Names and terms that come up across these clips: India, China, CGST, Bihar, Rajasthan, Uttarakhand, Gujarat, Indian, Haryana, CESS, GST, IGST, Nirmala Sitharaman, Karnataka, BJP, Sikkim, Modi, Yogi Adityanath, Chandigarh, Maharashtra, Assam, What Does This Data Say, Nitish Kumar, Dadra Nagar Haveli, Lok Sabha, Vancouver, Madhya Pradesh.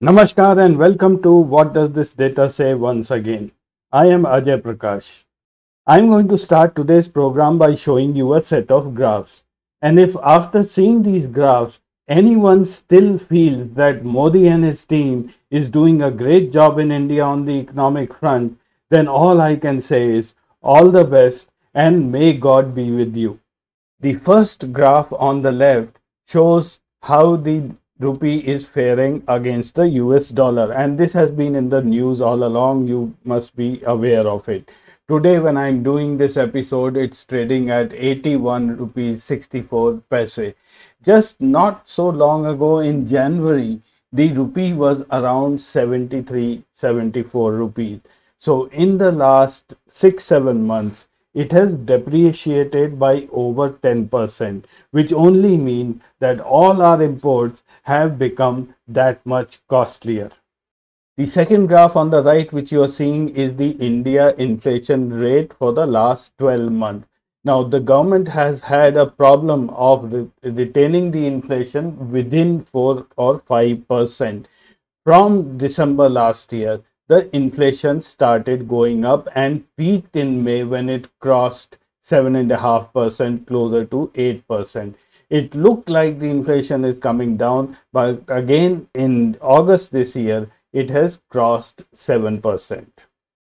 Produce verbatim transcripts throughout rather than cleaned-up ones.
Namaskar and welcome to What Does This Data Say once again. I am Ajay Prakash. I am going to start today's program by showing you a set of graphs. And if after seeing these graphs, anyone still feels that Modi and his team is doing a great job in India on the economic front, then all I can say is all the best and may God be with you. The first graph on the left shows how the rupee is faring against the U S dollar, and this has been in the news all along. You must be aware of it. Today when I'm doing this episode, it's trading at eighty-one rupees sixty-four paise. Just not so long ago in January, the rupee was around seventy-three, seventy-four rupees. So in the last six, seven months, it has depreciated by over ten percent, which only means that all our imports have become that much costlier. The second graph on the right, which you are seeing, is the India inflation rate for the last twelve months. Now, the government has had a problem of re retaining the inflation within four or five percent. From December last year, the inflation started going up and peaked in May when it crossed seven point five percent, closer to eight percent. It looked like the inflation is coming down, but again in August this year, it has crossed seven percent.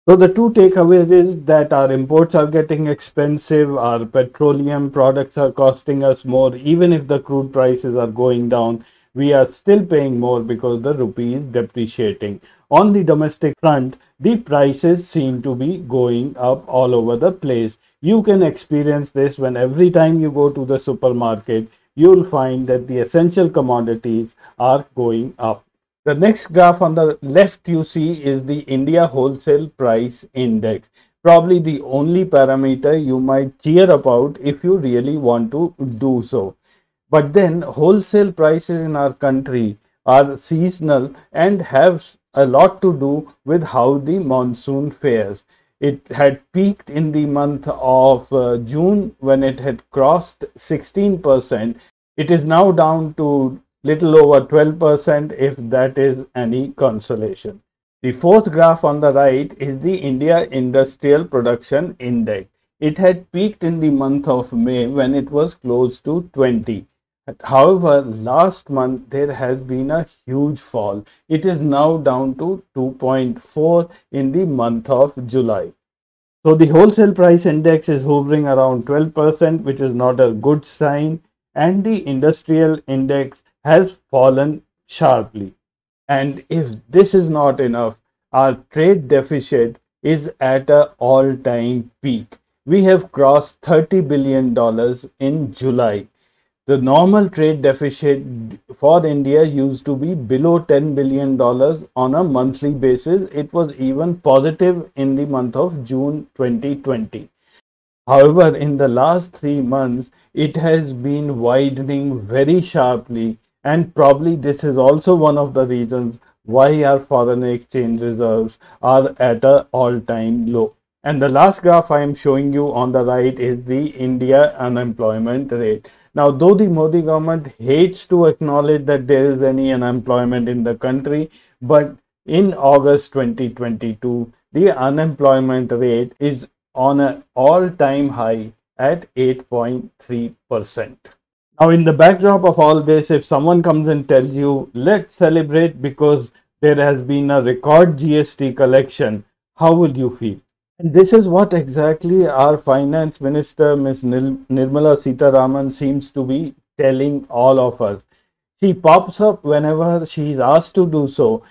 So the two takeaways is that our imports are getting expensive, our petroleum products are costing us more. Even if the crude prices are going down, we are still paying more because the rupee is depreciating. On the domestic front, the prices seem to be going up all over the place. You can experience this when every time you go to the supermarket, you'll find that the essential commodities are going up. The next graph on the left you see is the India Wholesale Price Index. Probably the only parameter you might cheer about if you really want to do so. But then wholesale prices in our country are seasonal and have a lot to do with how the monsoon fares. It had peaked in the month of uh, June when it had crossed sixteen percent. It is now down to little over twelve percent, if that is any consolation. The fourth graph on the right is the India Industrial Production Index. It had peaked in the month of May when it was close to twenty. However, last month there has been a huge fall. It is now down to two point four in the month of July. So the wholesale price index is hovering around twelve percent, which is not a good sign, and the industrial index has fallen sharply. And if this is not enough, our trade deficit is at an all-time peak. We have crossed thirty billion dollars in July. The normal trade deficit for India used to be below ten billion dollars on a monthly basis. It was even positive in the month of June twenty twenty. However, in the last three months, it has been widening very sharply, and probably this is also one of the reasons why our foreign exchange reserves are at an all-time low. And the last graph I am showing you on the right is the India unemployment rate. Now, though the Modi government hates to acknowledge that there is any unemployment in the country, but in August twenty twenty-two, the unemployment rate is on an all-time high at eight point three percent. Now, in the backdrop of all this, if someone comes and tells you, let's celebrate because there has been a record G S T collection, how will you feel? And this is what exactly our Finance Minister, Miz Nirmala Sitharaman, seems to be telling all of us. She pops up whenever she is asked to do so.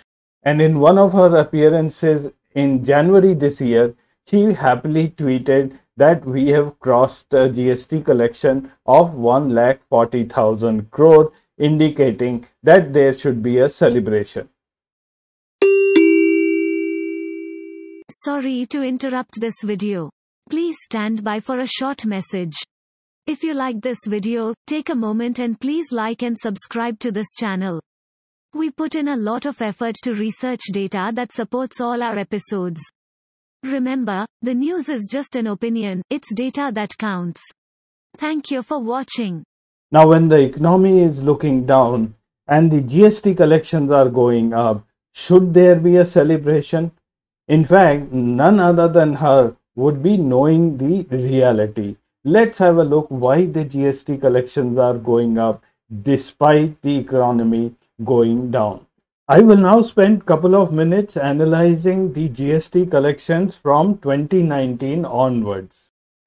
And in one of her appearances in January this year, she happily tweeted that we have crossed a G S T collection of one lakh forty thousand crore, indicating that there should be a celebration. Sorry to interrupt this video. Please stand by for a short message. If you like this video, take a moment and please like and subscribe to this channel. We put in a lot of effort to research data that supports all our episodes. Remember, the news is just an opinion, it's data that counts. Thank you for watching. Now, when the economy is looking down, and the G S T collections are going up. Should there be a celebration? In fact, none other than her would be knowing the reality. Let's have a look why the G S T collections are going up despite the economy going down. I will now spend a couple of minutes analyzing the G S T collections from twenty nineteen onwards.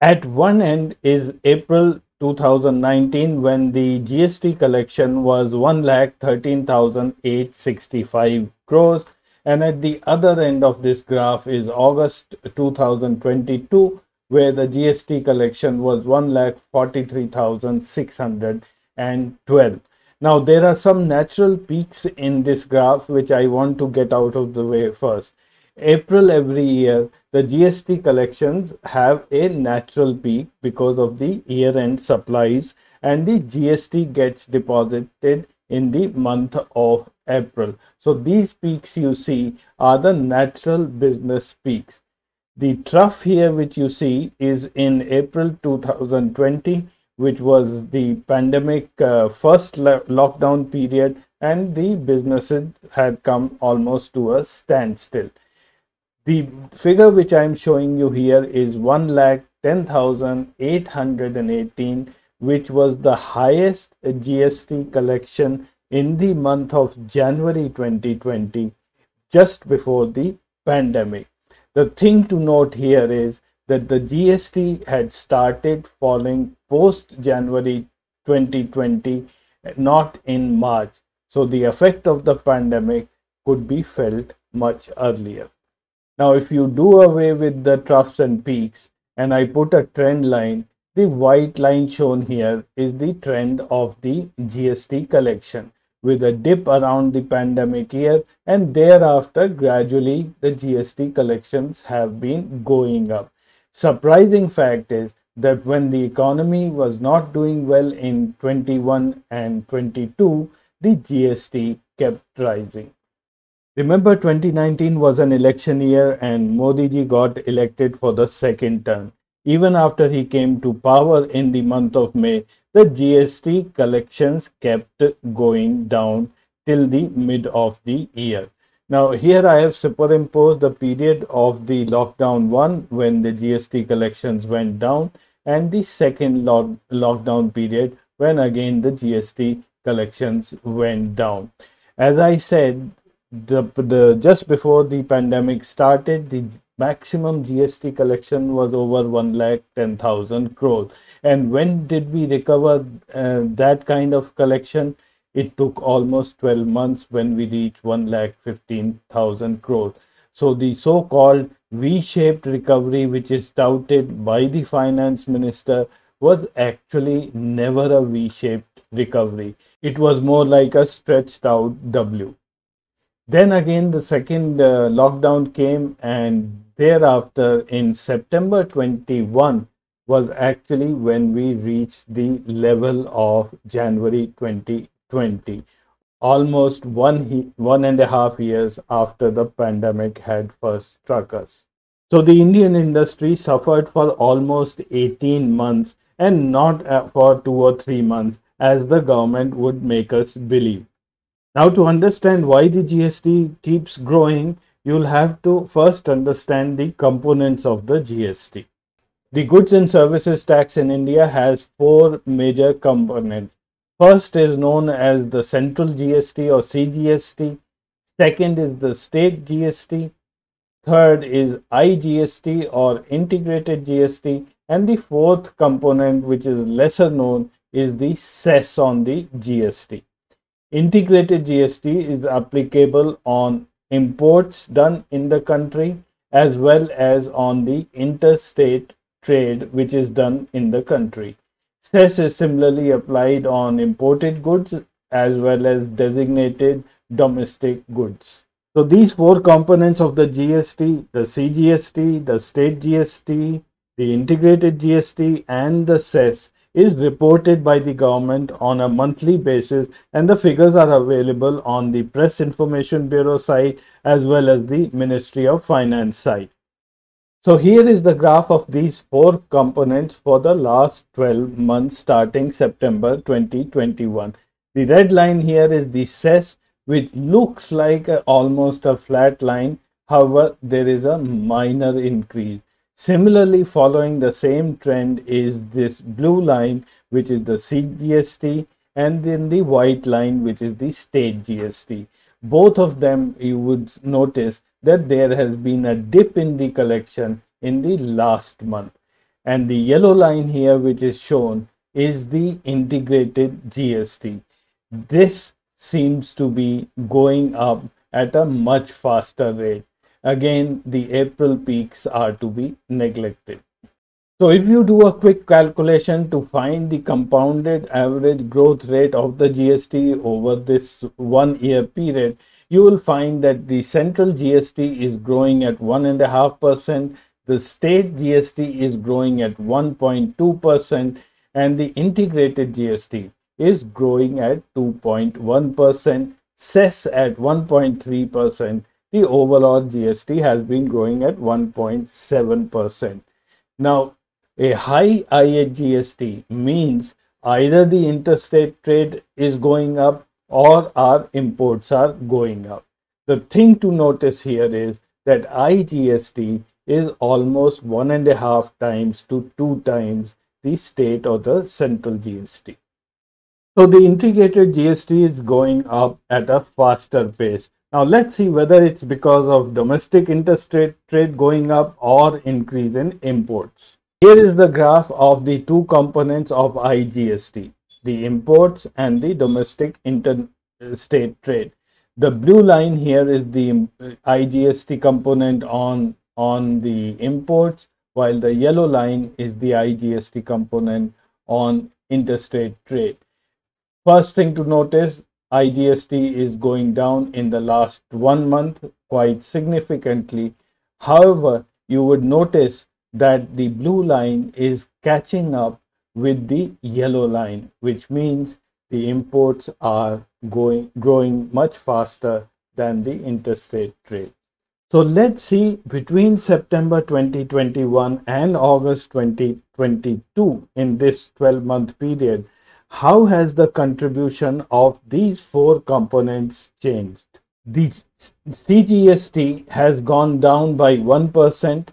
At one end is April two thousand nineteen, when the G S T collection was one lakh thirteen thousand eight hundred sixty-five crores, and at the other end of this graph is August two thousand twenty-two, where the G S T collection was one lakh forty-three thousand six hundred twelve. Now there are some natural peaks in this graph which I want to get out of the way first. April every year, the G S T collections have a natural peak because of the year-end supplies, and the G S T gets deposited in the month of April. So these peaks you see are the natural business peaks. The trough here which you see is in April two thousand twenty, which was the pandemic uh, first lockdown period, and the businesses had come almost to a standstill. The figure which I am showing you here is one lakh ten thousand eight hundred eighteen, which was the highest G S T collection in the month of January twenty twenty, just before the pandemic. The thing to note here is that the G S T had started falling post January twenty twenty, not in March. So the effect of the pandemic could be felt much earlier. Now, if you do away with the troughs and peaks, and I put a trend line, the white line shown here is the trend of the G S T collection, with a dip around the pandemic year, and thereafter gradually the G S T collections have been going up. Surprising fact is that when the economy was not doing well in twenty-one and twenty-two, the G S T kept rising. Remember, twenty nineteen was an election year and Modi ji got elected for the second term. Even after he came to power in the month of May, the G S T collections kept going down till the mid of the year. Now here I have superimposed the period of the lockdown one, when the G S T collections went down, and the second lock lockdown period, when again the G S T collections went down. As I said, The, the just before the pandemic started, the maximum G S T collection was over one lakh ten thousand crores. And when did we recover uh, that kind of collection? It took almost twelve months, when we reached one lakh fifteen thousand crores. So the so-called V-shaped recovery, which is touted by the finance minister, was actually never a V-shaped recovery. It was more like a stretched out W. Then again, the second uh, lockdown came, and thereafter in September twenty-one was actually when we reached the level of January twenty twenty, almost one, one and a half years after the pandemic had first struck us. So the Indian industry suffered for almost eighteen months, and not for two or three months as the government would make us believe. Now, to understand why the G S T keeps growing, you'll have to first understand the components of the G S T. The goods and services tax in India has four major components. First is known as the central G S T or C G S T. Second is the state G S T. Third is I G S T or integrated G S T. And the fourth component, which is lesser known, is the cess on the G S T. Integrated G S T is applicable on imports done in the country as well as on the interstate trade which is done in the country. cess is similarly applied on imported goods as well as designated domestic goods. So these four components of the G S T, the C G S T, the state G S T, the integrated G S T and the cess, is reported by the government on a monthly basis, and the figures are available on the Press Information Bureau site as well as the Ministry of Finance site. So here is the graph of these four components for the last twelve months starting September twenty twenty-one. The red line here is the cess, which looks like a, almost a flat line. However, there is a minor increase. Similarly, following the same trend is this blue line, which is the C G S T, and then the white line, which is the state G S T. Both of them, you would notice that there has been a dip in the collection in the last month. And the yellow line here, which is shown, is the integrated G S T. This seems to be going up at a much faster rate. Again, the April peaks are to be neglected. So if you do a quick calculation to find the compounded average growth rate of the G S T over this one year period, you will find that the central G S T is growing at one point five percent, the state G S T is growing at one point two percent, and the integrated G S T is growing at two point one percent, cess at one point three percent, the overall G S T has been growing at one point seven percent. Now, a high I G S T means either the interstate trade is going up or our imports are going up. The thing to notice here is that I G S T is almost one and a half times to two times the state or the central G S T. So the integrated G S T is going up at a faster pace. Now let's see whether it's because of domestic interstate trade going up or increase in imports. Here is the graph of the two components of I G S T, the imports and the domestic interstate trade. The blue line here is the I G S T component on, on the imports, while the yellow line is the I G S T component on interstate trade. First thing to notice, I G S T is going down in the last one month quite significantly. However, you would notice that the blue line is catching up with the yellow line, which means the imports are going, growing much faster than the interstate trade. So let's see between September twenty twenty-one and August twenty twenty-two, in this twelve month period, how has the contribution of these four components changed? The C G S T has gone down by one percent,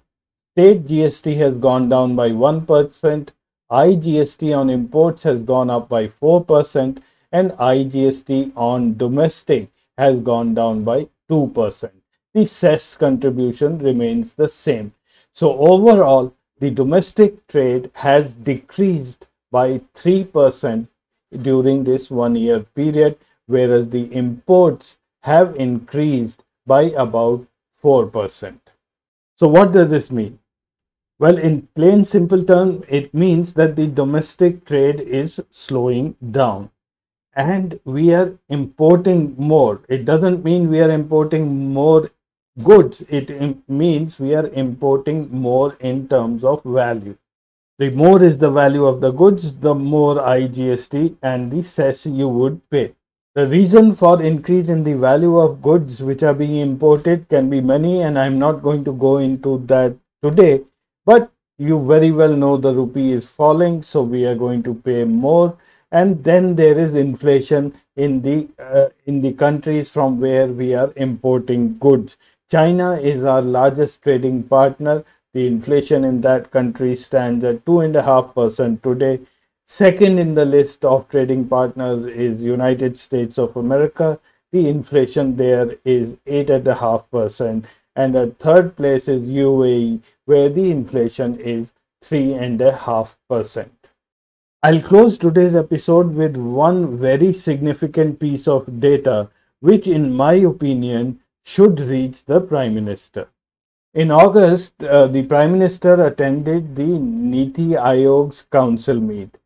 state G S T has gone down by one percent, I G S T on imports has gone up by four percent, and I G S T on domestic has gone down by two percent. The cess contribution remains the same. So overall, the domestic trade has decreased by three percent during this one year period, whereas the imports have increased by about four percent. So what does this mean? Well, in plain simple terms, it means that the domestic trade is slowing down and we are importing more. It doesn't mean we are importing more goods. It means we are importing more in terms of value. The more is the value of the goods, the more I G S T and the cess you would pay. The reason for increase in the value of goods which are being imported can be many, and I'm not going to go into that today. But you very well know the rupee is falling, so we are going to pay more. And then there is inflation in the, uh, in the countries from where we are importing goods. China is our largest trading partner. The inflation in that country stands at two point five percent today. Second in the list of trading partners is United States of America. The inflation there is eight point five percent. And at third place is U A E, where the inflation is three point five percent. I'll close today's episode with one very significant piece of data, which in my opinion should reach the Prime Minister. In August, uh, the Prime Minister attended the Niti Ayog's council meet.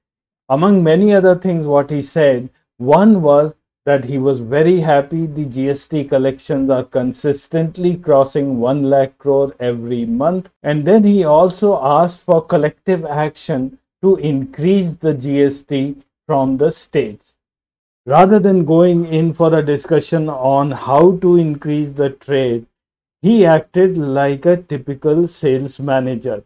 Among many other things, what he said, one was that he was very happy the G S T collections are consistently crossing one lakh crore every month. And then he also asked for collective action to increase the G S T from the states. Rather than going in for a discussion on how to increase the trade, he acted like a typical sales manager.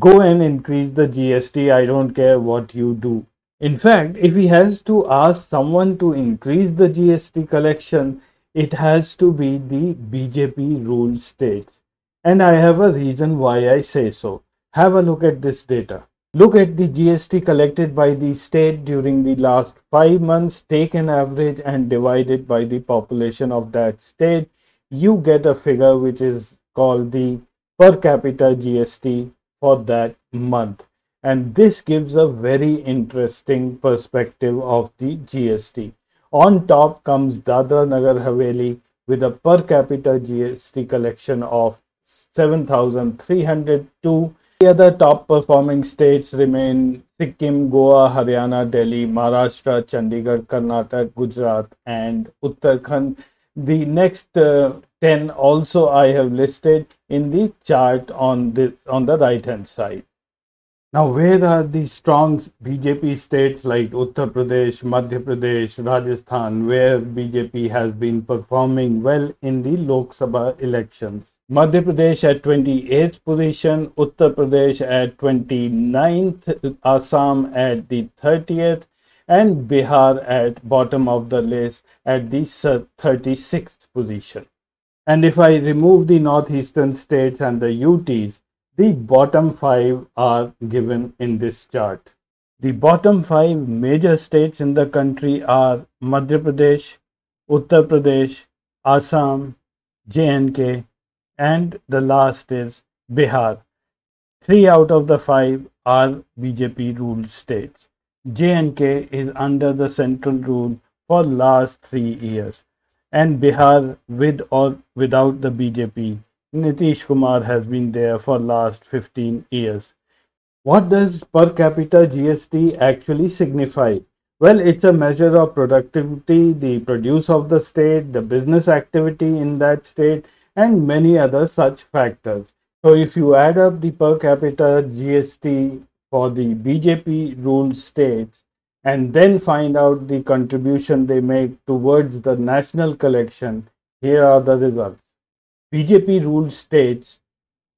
Go and increase the G S T, I don't care what you do. In fact, if he has to ask someone to increase the G S T collection, it has to be the B J P ruled states. And I have a reason why I say so. Have a look at this data. Look at the G S T collected by the state during the last five months. Take an average and divide it by the population of that state. You get a figure which is called the per capita G S T for that month. And this gives a very interesting perspective of the G S T. On top comes Dadra Nagar Haveli with a per capita G S T collection of seven thousand three hundred two. The other top performing states remain Sikkim, Goa, Haryana, Delhi, Maharashtra, Chandigarh, Karnataka, Gujarat and Uttarakhand. The next uh, ten also I have listed in the chart on this on the right hand side. Now where are the strong B J P states like Uttar Pradesh, Madhya Pradesh, Rajasthan, where B J P has been performing well in the Lok Sabha elections? Madhya Pradesh at twenty-eighth position, Uttar Pradesh at twenty-ninth, Assam at the thirtieth, and Bihar at bottom of the list at the thirty-sixth position. And if I remove the northeastern states and the U Ts, the bottom five are given in this chart. The bottom five major states in the country are Madhya Pradesh, Uttar Pradesh, Assam, J and K, and the last is Bihar. Three out of the five are B J P ruled states. J and K is under the central rule for last three years. And Bihar, with or without the B J P, Nitish Kumar has been there for last fifteen years. What does per capita G S T actually signify? Well, it's a measure of productivity, the produce of the state, the business activity in that state, and many other such factors. So if you add up the per capita G S T for the B J P ruled states and then find out the contribution they make towards the national collection, here are the results. B J P ruled states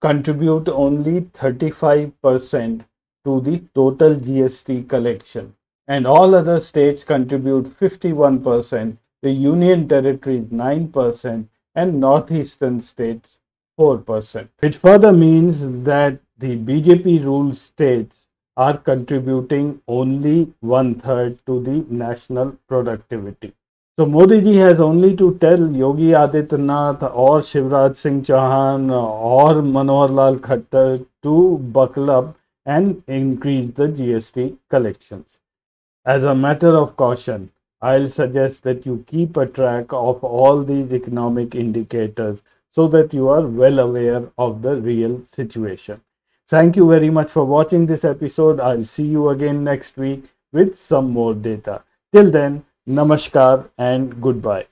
contribute only thirty-five percent to the total G S T collection, and all other states contribute fifty-one percent, the union territories nine percent, and northeastern states four percent, which further means that the B J P ruled states are contributing only one-third to the national productivity. So Modi ji has only to tell Yogi Adityanath or Shivraj Singh Chauhan or Manohar Lal Khattar to buckle up and increase the G S T collections. As a matter of caution, I'll suggest that you keep a track of all these economic indicators so that you are well aware of the real situation. Thank you very much for watching this episode. I'll see you again next week with some more data. Till then, namaskar and goodbye.